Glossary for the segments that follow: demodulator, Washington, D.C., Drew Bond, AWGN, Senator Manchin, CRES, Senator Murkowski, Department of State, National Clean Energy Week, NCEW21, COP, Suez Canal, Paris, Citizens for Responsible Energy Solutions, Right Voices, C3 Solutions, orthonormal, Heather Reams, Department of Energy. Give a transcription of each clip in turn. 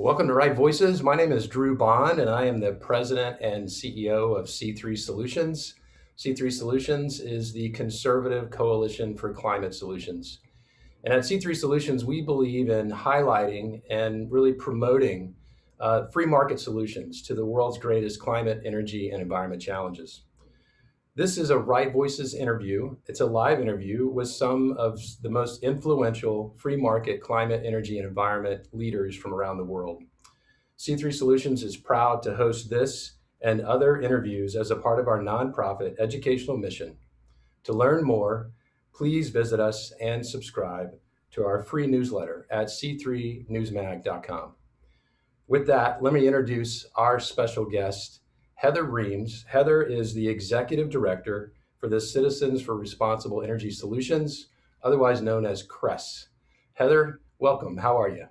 Welcome to Right Voices. My name is Drew Bond, and I am the president and CEO of C3 Solutions. C3 Solutions is the conservative coalition for climate solutions. And at C3 Solutions, we believe in highlighting and really promoting free market solutions to the world's greatest climate, energy, and environment challenges. This is a Right Voices interview. It's a live interview with some of the most influential free market climate, energy, and environment leaders from around the world. C3 Solutions is proud to host this and other interviews as a part of our nonprofit educational mission. To learn more, please visit us and subscribe to our free newsletter at c3newsmag.com. With that, let me introduce our special guest, Heather Reams. Heather is the Executive Director for the Citizens for Responsible Energy Solutions, otherwise known as CRES. Heather, welcome. How are you?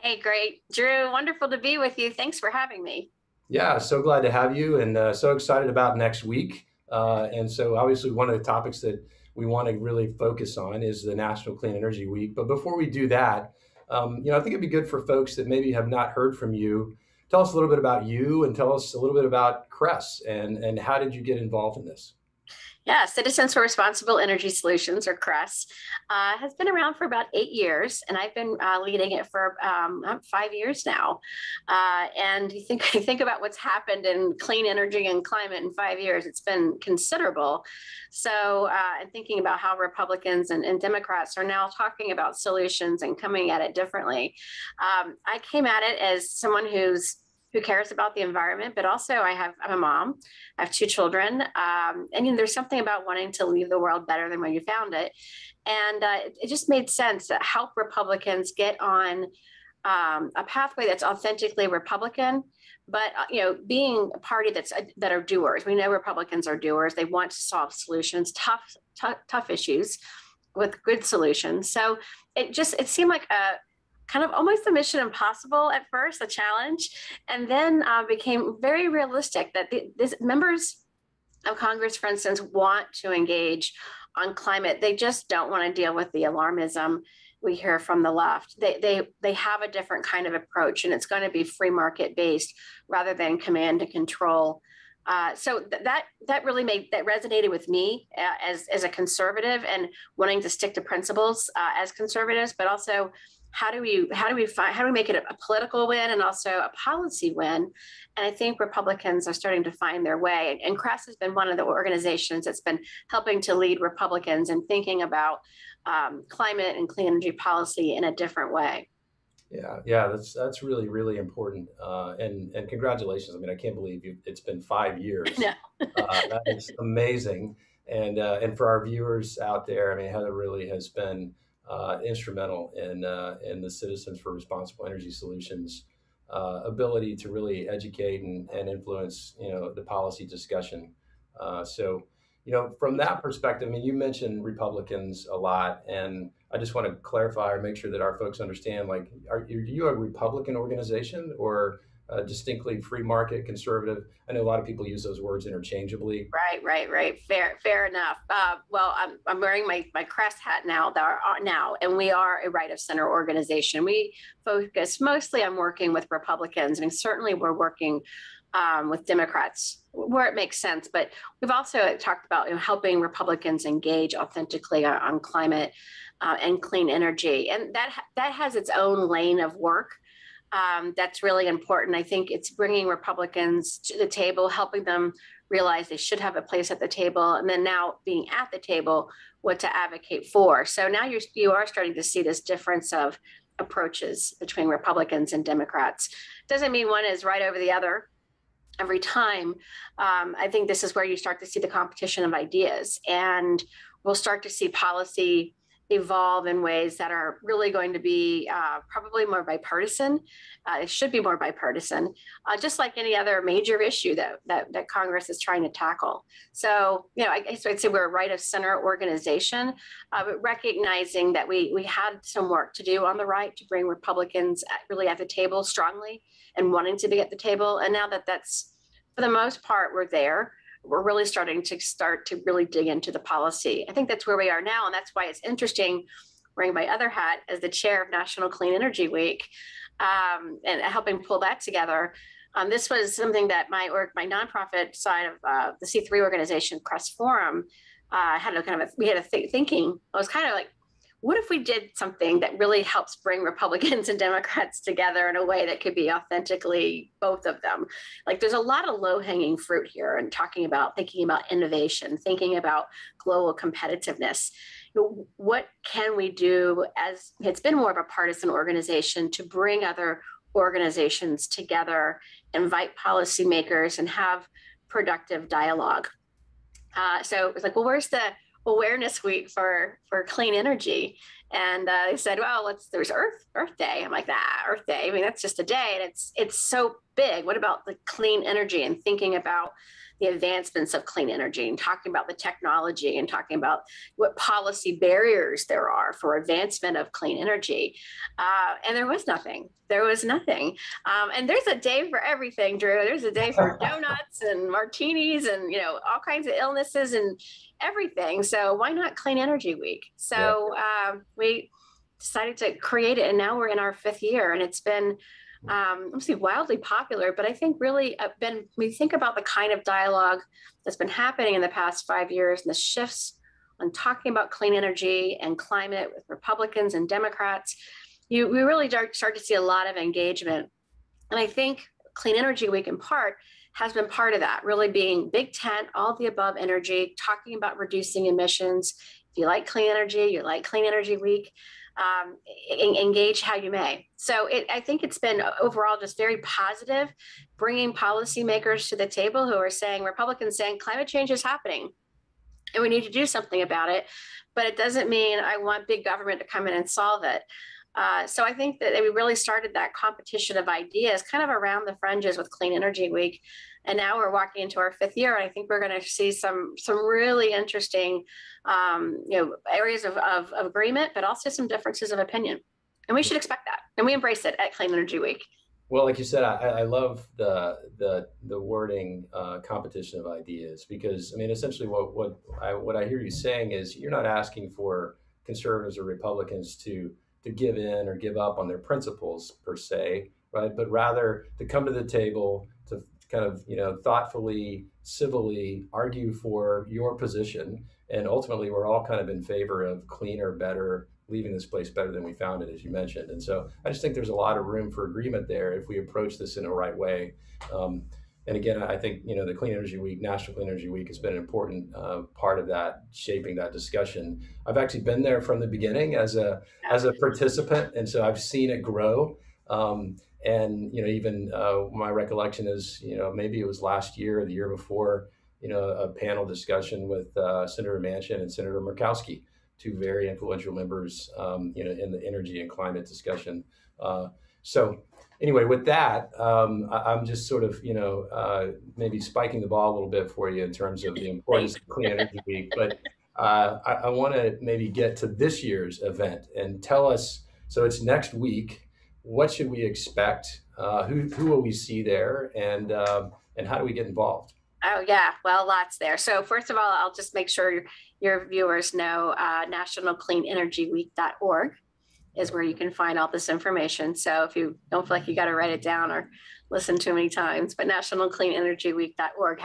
Hey, great. Drew, wonderful to be with you. Thanks for having me. Yeah, so glad to have you and so excited about next week. And so obviously one of the topics that we want to really focus on is the National Clean Energy Week. But before we do that, I think it'd be good for folks that maybe have not heard from you. Tell us a little bit about you and tell us a little bit about CRES and how did you get involved in this? Yeah, Citizens for Responsible Energy Solutions, or CRES, has been around for about 8 years, and I've been leading it for 5 years now. And you think about what's happened in clean energy and climate in 5 years, it's been considerable. So I'm thinking about how Republicans and Democrats are now talking about solutions and coming at it differently. I came at it as someone who cares about the environment, but also I'm a mom. I have 2 children, and there's something about wanting to leave the world better than when you found it, and it just made sense to help Republicans get on a pathway that's authentically Republican. But being a party that are doers, we know Republicans are doers. They want to solve solutions, tough issues, with good solutions. So it seemed like a kind of almost a mission impossible at first, a challenge, and then became very realistic that these members of Congress, for instance, want to engage on climate. They just don't want to deal with the alarmism we hear from the left. They have a different kind of approach, and it's going to be free market based rather than command and control. So that really resonated with me as a conservative and wanting to stick to principles as conservatives, but also how do we make it a political win and also a policy win? And I think Republicans are starting to find their way. And CRES has been one of the organizations that's been helping to lead Republicans in thinking about climate and clean energy policy in a different way. Yeah, that's really, really important. And congratulations. I can't believe it's been 5 years. No. That is amazing. And for our viewers out there, Heather really has been instrumental in the Citizens for Responsible Energy Solutions ability to really educate and influence the policy discussion. So from that perspective, you mentioned Republicans a lot, and I just want to clarify or make sure that our folks understand, are you a Republican organization or distinctly free market conservative? I know a lot of people use those words interchangeably. Right. Fair enough. Well, I'm wearing my CRES hat now, and we are a right of center organization. We focus mostly on working with Republicans. Certainly we're working with Democrats where it makes sense, but we've also talked about helping Republicans engage authentically on climate and clean energy, and that has its own lane of work. That's really important. I think it's bringing Republicans to the table, helping them realize they should have a place at the table, and then now being at the table, what to advocate for. So now you are starting to see this difference of approaches between Republicans and Democrats. Doesn't mean one is right over the other every time. I think this is where you start to see the competition of ideas, and we'll start to see policy evolve in ways that are really going to be probably more bipartisan. It should be more bipartisan, just like any other major issue that Congress is trying to tackle. So, I'd say we're a right of center organization, but recognizing that we had some work to do on the right to bring Republicans really at the table strongly and wanting to be at the table. And now that's, for the most part, we're there. We're really starting to really dig into the policy. I think that's where we are now, and that's why it's interesting wearing my other hat as the chair of National Clean Energy Week. and helping pull that together. This was something that my org, my nonprofit side of the C3 organization, CRES Forum, had a kind of, we had a thinking. It was kind of like, what if we did something that really helps bring Republicans and Democrats together in a way that could be authentically both of them? Like, there's a lot of low hanging fruit here, and talking about, thinking about innovation, thinking about global competitiveness. What can we do, as it's been more of a partisan organization, to bring other organizations together, invite policymakers, and have productive dialogue? So it was like, well, where's the awareness week for clean energy? And they said, well, there's Earth Day. I'm like, Earth Day, I mean, that's just a day, and it's so big. What about the clean energy, and thinking about the advancements of clean energy, and talking about the technology, and talking about what policy barriers there are for advancement of clean energy? And there was nothing. And there's a day for everything, Drew. There's a day for donuts and martinis and, you know, all kinds of illnesses and everything. So why not Clean Energy Week? So we decided to create it, and now we're in our 5th year, and it's been obviously wildly popular, but I think really we think about the kind of dialogue that's been happening in the past 5 years, and the shifts on talking about clean energy and climate with Republicans and Democrats, we really start to see a lot of engagement. And I think Clean Energy Week in part has been part of that, really being big tent, all the above energy, talking about reducing emissions. If you like clean energy, you like Clean Energy Week. Engage how you may. So I think it's been overall just very positive, bringing policymakers to the table who are saying, Republicans saying, climate change is happening and we need to do something about it, but it doesn't mean I want big government to come in and solve it. So I think that we really started that competition of ideas kind of around the fringes with Clean Energy Week. And now we're walking into our 5th year, and I think we're going to see some really interesting areas of agreement, but also some differences of opinion. And we should expect that. And we embrace it at Clean Energy Week. Well, like you said, I love the wording competition of ideas, because, I mean, essentially what I hear you saying is you're not asking for conservatives or Republicans to give in or give up on their principles per se, right? But rather to come to the table to kind of, thoughtfully, civilly argue for your position. And ultimately, we're all kind of in favor of cleaner, better, leaving this place better than we found it, as you mentioned. And so I just think there's a lot of room for agreement there if we approach this in the right way. And again, I think, the Clean Energy Week, National Clean Energy Week, has been an important part of that, shaping that discussion. I've actually been there from the beginning as a participant, and so I've seen it grow. And, even my recollection is, maybe it was last year or the year before, a panel discussion with Senator Manchin and Senator Murkowski, two very influential members, in the energy and climate discussion. So anyway, with that, I'm just sort of, maybe spiking the ball a little bit for you in terms of the importance of Clean Energy Week. But I want to maybe get to this year's event and tell us, so it's next week, what should we expect? Who will we see there? And how do we get involved? Oh, yeah. Well, lots there. So first of all, I'll just make sure your viewers know nationalcleanenergyweek.org. is where you can find all this information. So if you don't feel like you got to write it down or listen too many times, but nationalcleanenergyweek.org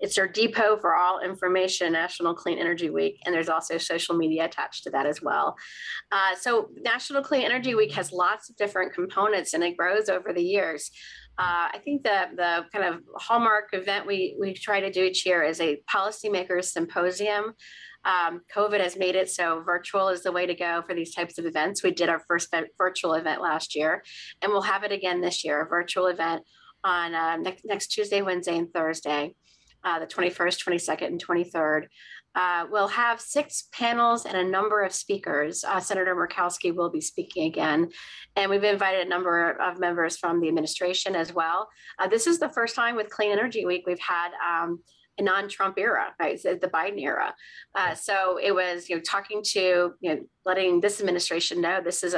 it's your depot for all information, National Clean Energy Week. And there's also social media attached to that as well. So National Clean Energy Week has lots of different components, and it grows over the years. I think the kind of hallmark event we try to do each year is a policymakers symposium. COVID has made it so virtual is the way to go for these types of events. We did our first virtual event last year, and we'll have it again this year, a virtual event on next Tuesday, Wednesday, and Thursday, the 21st, 22nd, and 23rd. We'll have 6 panels and a number of speakers. Senator Murkowski will be speaking again, and we've invited a number of members from the administration as well. This is the first time with Clean Energy Week we've had a non-Trump era, right? The Biden era. So it was, talking to, letting this administration know this is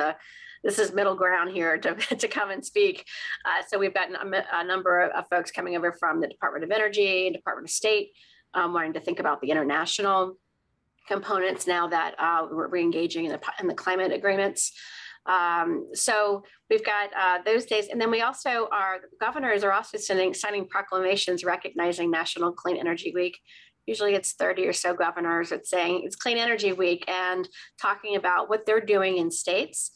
middle ground here to come and speak. So we've got a number of folks coming over from the Department of Energy, Department of State, wanting to think about the international components now that we're re-engaging in the climate agreements. So we've got those days. And then we also are, governors are also signing proclamations recognizing National Clean Energy Week. Usually it's 30 or so governors that's saying it's Clean Energy Week and talking about what they're doing in states.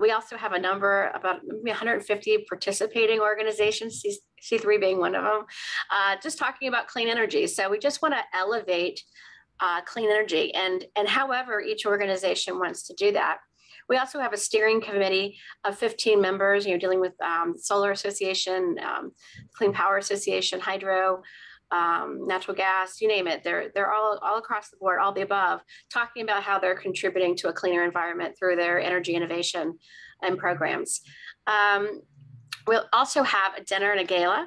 We also have a number, about 150 participating organizations, C3 being one of them, just talking about clean energy. So we just want to elevate clean energy and however each organization wants to do that. We also have a steering committee of 15 members, you know, dealing with Solar Association, Clean Power Association, Hydro, natural gas, you name it. They're all across the board, all the above, talking about how they're contributing to a cleaner environment through their energy innovation and programs. We'll also have a dinner and a gala.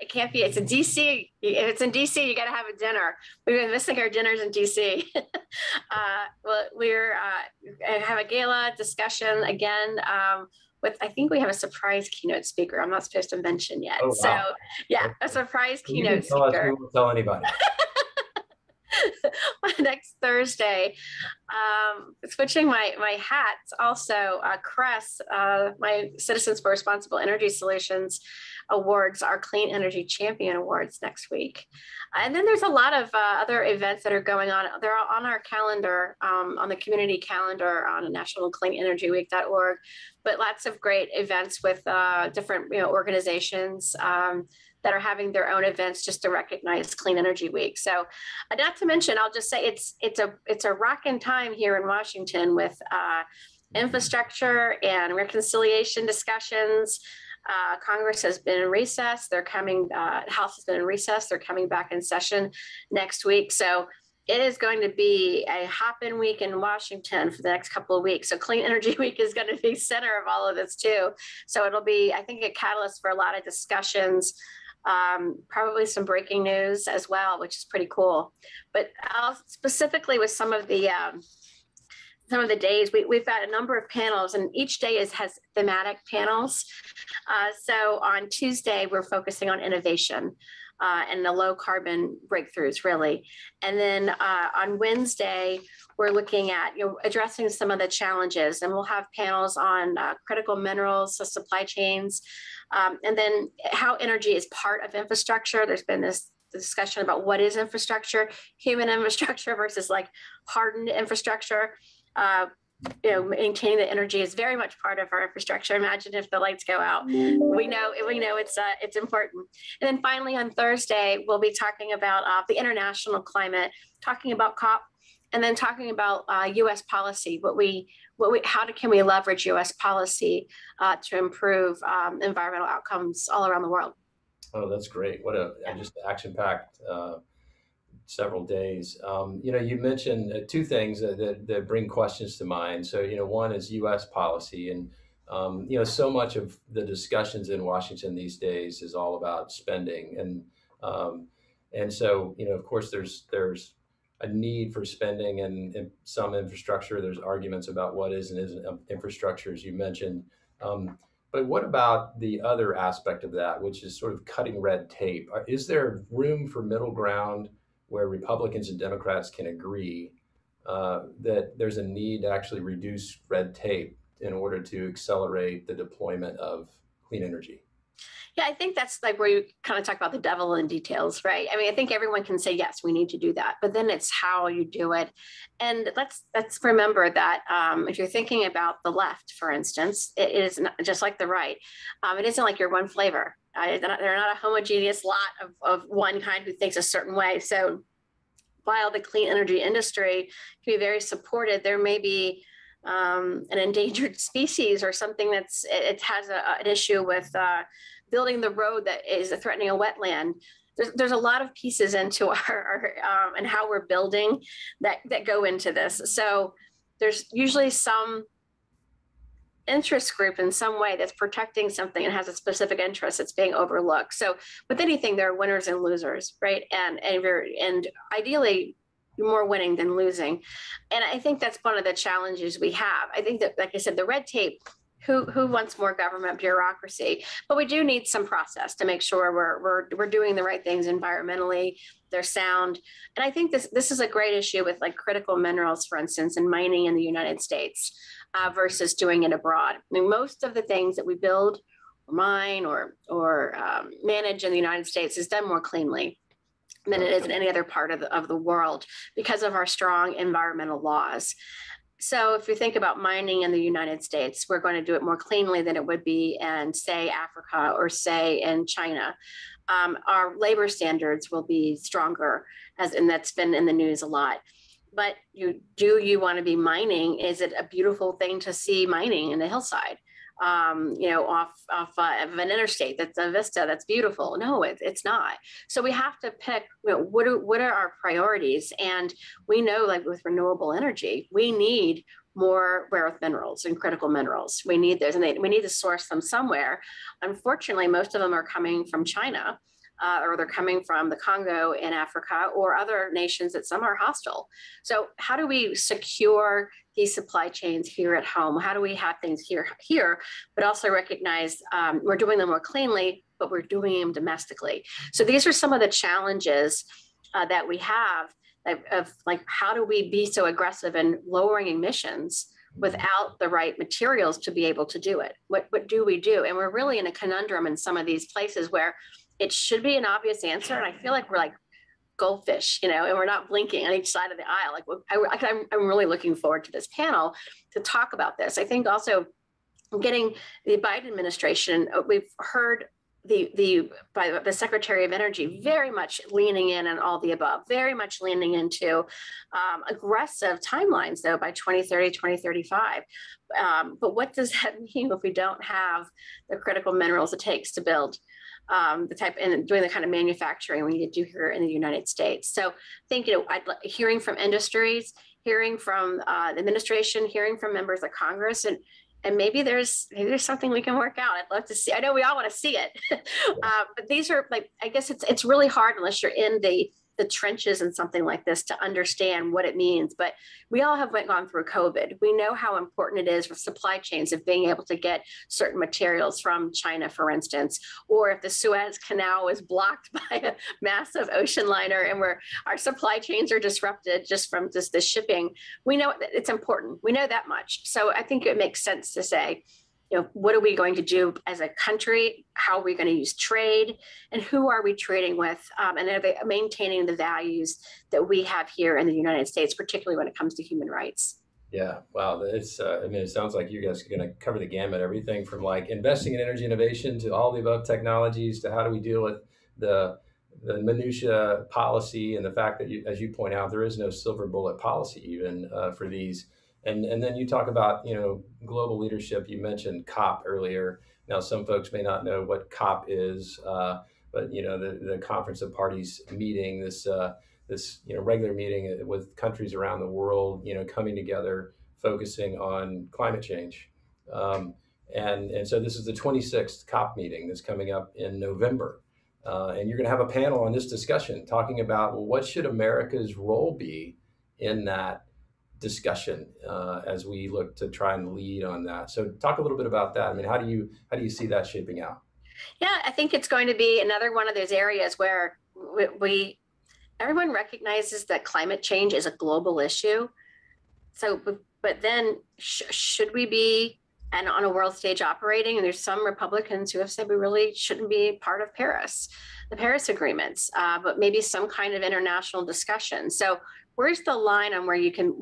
It can't be, it's in D.C. If it's in D.C., you got to have a dinner. We've been missing our dinners in D.C. Well, we're have a gala discussion again. With, I think we have a surprise keynote speaker. I'm not supposed to mention yet. Oh, wow. So yeah, a surprise keynote speaker. We won't tell anybody. Next Thursday, switching my hats also, CRES, my Citizens for Responsible Energy Solutions Awards, our Clean Energy Champion Awards next week. And then there's a lot of other events that are going on. They're all on our calendar, on the community calendar on nationalcleanenergyweek.org, but lots of great events with different organizations that are having their own events just to recognize Clean Energy Week. So not to mention, I'll just say it's a rockin' time here in Washington with infrastructure and reconciliation discussions. Congress has been in recess. They're coming, House has been in recess. They're coming back in session next week. So it is going to be a hop-in week in Washington for the next couple of weeks. So Clean Energy Week is going to be center of all of this too. So it'll be, I think, a catalyst for a lot of discussions. Probably some breaking news as well, which is pretty cool. But I'll specifically with some of the days, we've got a number of panels, and each day has thematic panels. So on Tuesday, we're focusing on innovation and the low carbon breakthroughs, really. And then on Wednesday, we're looking at addressing some of the challenges, and we'll have panels on critical minerals, so supply chains, and then how energy is part of infrastructure. There's been this discussion about what is infrastructure, human infrastructure versus like hardened infrastructure. Maintaining the energy is very much part of our infrastructure. Imagine if the lights go out. We know it's important. And then finally on Thursday, we'll be talking about the international climate, talking about COP, and then talking about U.S. policy. How can we leverage U.S. policy to improve environmental outcomes all around the world? Oh, that's great! What a just action-packed several days. You mentioned two things that bring questions to mind. So, one is U.S. policy, and so much of the discussions in Washington these days is all about spending, and so of course there's a need for spending and some infrastructure. There's arguments about what is and isn't infrastructure, as you mentioned. But what about the other aspect of that, which is sort of cutting red tape? Is there room for middle ground where Republicans and Democrats can agree that there's a need to actually reduce red tape in order to accelerate the deployment of clean energy? Yeah, I think that's like where you kind of talk about the devil in details, right? I mean, I think everyone can say, yes, we need to do that, but then it's how you do it. And let's remember that if you're thinking about the left, for instance, it is not, just like the right. It isn't like you're one flavor. They're not a homogeneous lot of one kind who thinks a certain way. So while the clean energy industry can be very supported, there may be an endangered species or something that has an issue with building the road that is threatening a wetland. There's a lot of pieces into our and how we're building that go into this. So there's usually some interest group in some way that's protecting something and has a specific interest that's being overlooked. So with anything, there are winners and losers, right? And ideally, more winning than losing. And I think that's one of the challenges we have. I think that, like I said, the red tape, who wants more government bureaucracy? But we do need some process to make sure we're doing the right things environmentally, they're sound. And I think this is a great issue with like critical minerals, for instance, and mining in the United States. versus doing it abroad. I mean, most of the things that we build or mine or manage in the United States is done more cleanly than it is in any other part of the world because of our strong environmental laws. So if you think about mining in the United States, we're going to do it more cleanly than it would be in, say, Africa or, say, in China. Our labor standards will be stronger, and that's been in the news a lot. But do you want to be mining? Is it a beautiful thing to see mining in the hillside, off of an interstate? That's a vista. That's beautiful. No, it's not. So we have to pick, what are our priorities? And we know, like with renewable energy, we need more rare earth minerals and critical minerals. We need those, and we need to source them somewhere. Unfortunately, most of them are coming from China. Or they're coming from the Congo in Africa or other nations that some are hostile. So how do we secure these supply chains here at home? How do we have things here, but also recognize we're doing them more cleanly, but we're doing them domestically. So these are some of the challenges that we have of like, how do we be so aggressive in lowering emissions without the right materials to be able to do it? What do we do? And we're really in a conundrum in some of these places where it should be an obvious answer. And I feel like we're like goldfish, and we're not blinking on each side of the aisle. Like I'm really looking forward to this panel to talk about this. I think also getting the Biden administration, we've heard by the Secretary of Energy very much leaning in and all the above, very much leaning into aggressive timelines, though, by 2030, 2035. But what does that mean if we don't have the critical minerals it takes to build the type and doing the kind of manufacturing we need to do here in the United States? So I think, hearing from industries, hearing from the administration, hearing from members of Congress, and maybe there's something we can work out. I'd love to see. I know we all want to see it, but these are like, I guess it's really hard unless you're in the trenches and something like this to understand what it means. But we all have gone through COVID. We know how important it is with supply chains of being able to get certain materials from China, for instance, or if the Suez Canal is blocked by a massive ocean liner and where our supply chains are disrupted just from just the shipping, we know it's important. We know that much. So I think it makes sense to say, what are we going to do as a country? How are we going to use trade? And who are we trading with? And are they maintaining the values that we have here in the United States, particularly when it comes to human rights? Yeah, wow. It sounds like you guys are going to cover the gamut, everything from like investing in energy innovation to all the above technologies to how do we deal with the minutia policy and the fact that, as you point out, there is no silver bullet policy even for these. And then you talk about, global leadership. You mentioned COP earlier. Now, some folks may not know what COP is, but, the Conference of Parties meeting, this regular meeting with countries around the world, coming together, focusing on climate change. And so this is the 26th COP meeting that's coming up in November. And you're going to have a panel on this discussion talking about, well, what should America's role be in that discussion as we look to try and lead on that. So talk a little bit about that. I mean, how do you see that shaping out? Yeah, I think it's going to be another one of those areas where everyone recognizes that climate change is a global issue. So, but then should we be on a world stage operating? And there's some Republicans who have said we really shouldn't be part of the Paris agreements, but maybe some kind of international discussion. So where's the line on where you can,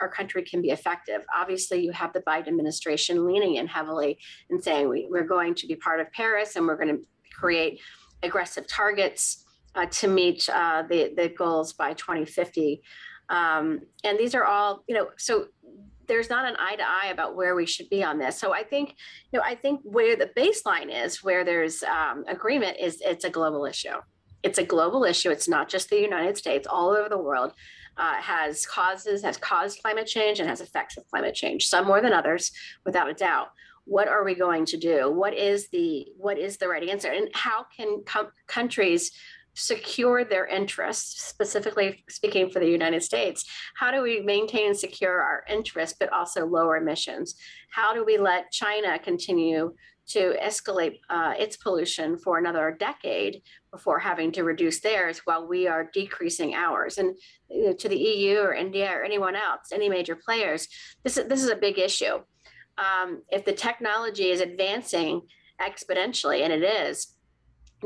our country can be effective? Obviously, you have the Biden administration leaning in heavily and saying we're going to be part of Paris and we're going to create aggressive targets to meet the goals by 2050. And these are all, so there's not an eye to eye about where we should be on this. So I think, I think where the baseline is, where there's agreement is it's a global issue. It's a global issue. It's not just the United States. All over the world has caused climate change and has effects of climate change, some more than others, without a doubt. What are we going to do? What is the right answer? And how can countries secure their interests, specifically speaking for the United States? How do we maintain and secure our interests, but also lower emissions? How do we let China continue to escalate its pollution for another decade before having to reduce theirs while we are decreasing ours. And to the EU or India or anyone else, any major players, this is a big issue. If the technology is advancing exponentially, and it is,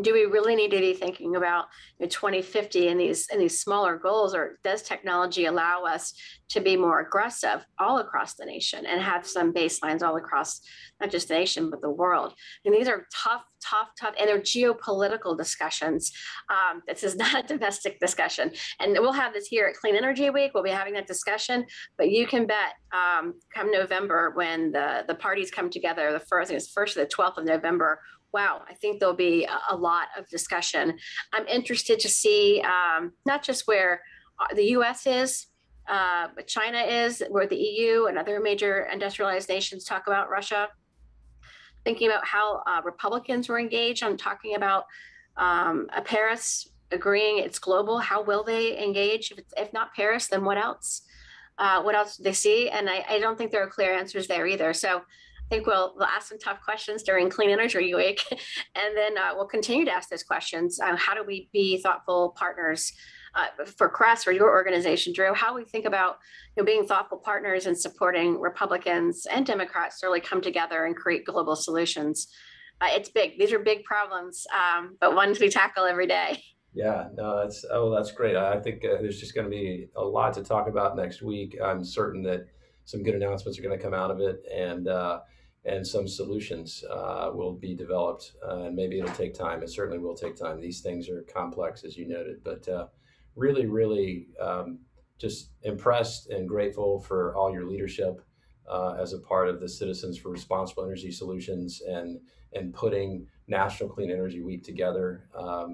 do we really need to be thinking about 2050 and these smaller goals, or does technology allow us to be more aggressive all across the nation and have some baselines all across not just the nation, but the world? And these are tough, and they're geopolitical discussions. This is not a domestic discussion. And we'll have this here at Clean Energy Week. We'll be having that discussion, but you can bet come November when the parties come together, the first, I think it's 1st to the 12th of November, wow, I think there'll be a lot of discussion. I'm interested to see not just where the US is, but China is, where the EU and other major industrialized nations talk about Russia, thinking about how Republicans were engaged on talking about a Paris agreeing it's global. How will they engage? If not Paris, then what else? What else do they see? And I don't think there are clear answers there either. So I think we'll ask some tough questions during Clean Energy Week, and then we'll continue to ask those questions. How do we be thoughtful partners for CRES, for your organization, Drew? How we think about being thoughtful partners and supporting Republicans and Democrats to really come together and create global solutions. It's big. These are big problems, but ones we tackle every day. Yeah, no, that's great. I think there's just going to be a lot to talk about next week. I'm certain that some good announcements are going to come out of it, and some solutions will be developed, and maybe it'll take time. It certainly will take time. These things are complex, as you noted, but really just impressed and grateful for all your leadership as a part of the Citizens for Responsible Energy Solutions and putting National Clean Energy Week together.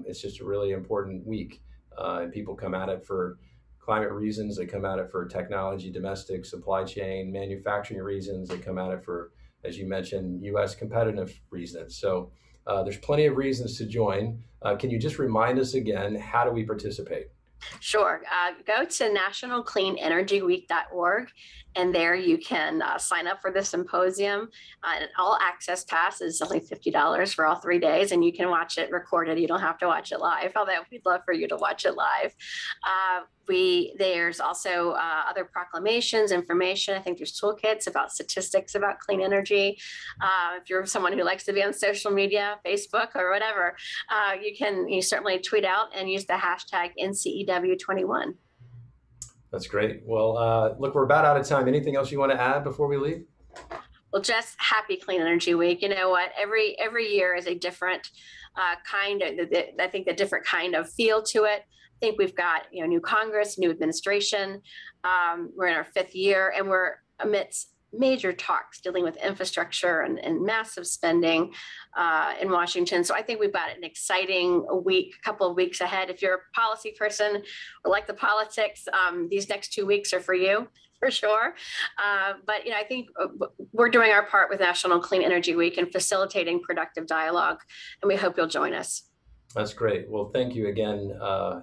It's just a really important week, and people come at it for climate reasons. They come at it for technology, domestic, supply chain, manufacturing reasons. They come at it for, as you mentioned, U.S. competitive reasons. So there's plenty of reasons to join. Can you just remind us again, how do we participate? Sure. Go to nationalcleanenergyweek.org, and there you can sign up for the symposium. An all-access pass is only $50 for all 3 days, and you can watch it recorded. You don't have to watch it live, although we'd love for you to watch it live. There's also other proclamations, information. I think there's toolkits about statistics about clean energy. If you're someone who likes to be on social media, Facebook or whatever, you certainly tweet out and use the hashtag NCEW21. That's great. Well, look, we're about out of time. Anything else you want to add before we leave? Well, just happy Clean Energy Week. You know what? Every year is a different kind of feel to it. I think we've got new Congress, new administration. We're in our 5th year, and we're amidst major talks dealing with infrastructure and massive spending in Washington. So I think we've got an exciting week, couple of weeks ahead. If you're a policy person or like the politics, these next 2 weeks are for you, for sure. But I think we're doing our part with National Clean Energy Week and facilitating productive dialogue, and we hope you'll join us. That's great. Well, thank you again,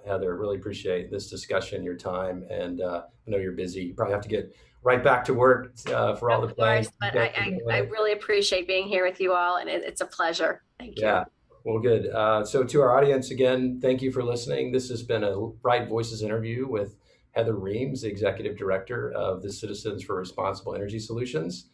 Heather. Really appreciate this discussion, your time, and I know you're busy. You probably have to get right back to work for all the plans. But I really appreciate being here with you all, and it's a pleasure. Thank you. Yeah, well, good. So to our audience, again, thank you for listening. This has been a Bright Voices interview with Heather Reams, the Executive Director of the Citizens for Responsible Energy Solutions.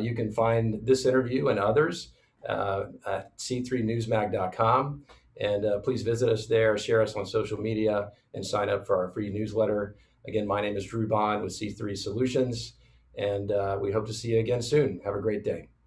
You can find this interview and others at c3newsmag.com. And please visit us there, share us on social media, and sign up for our free newsletter. Again, my name is Drew Bond with C3 Solutions, and we hope to see you again soon. Have a great day.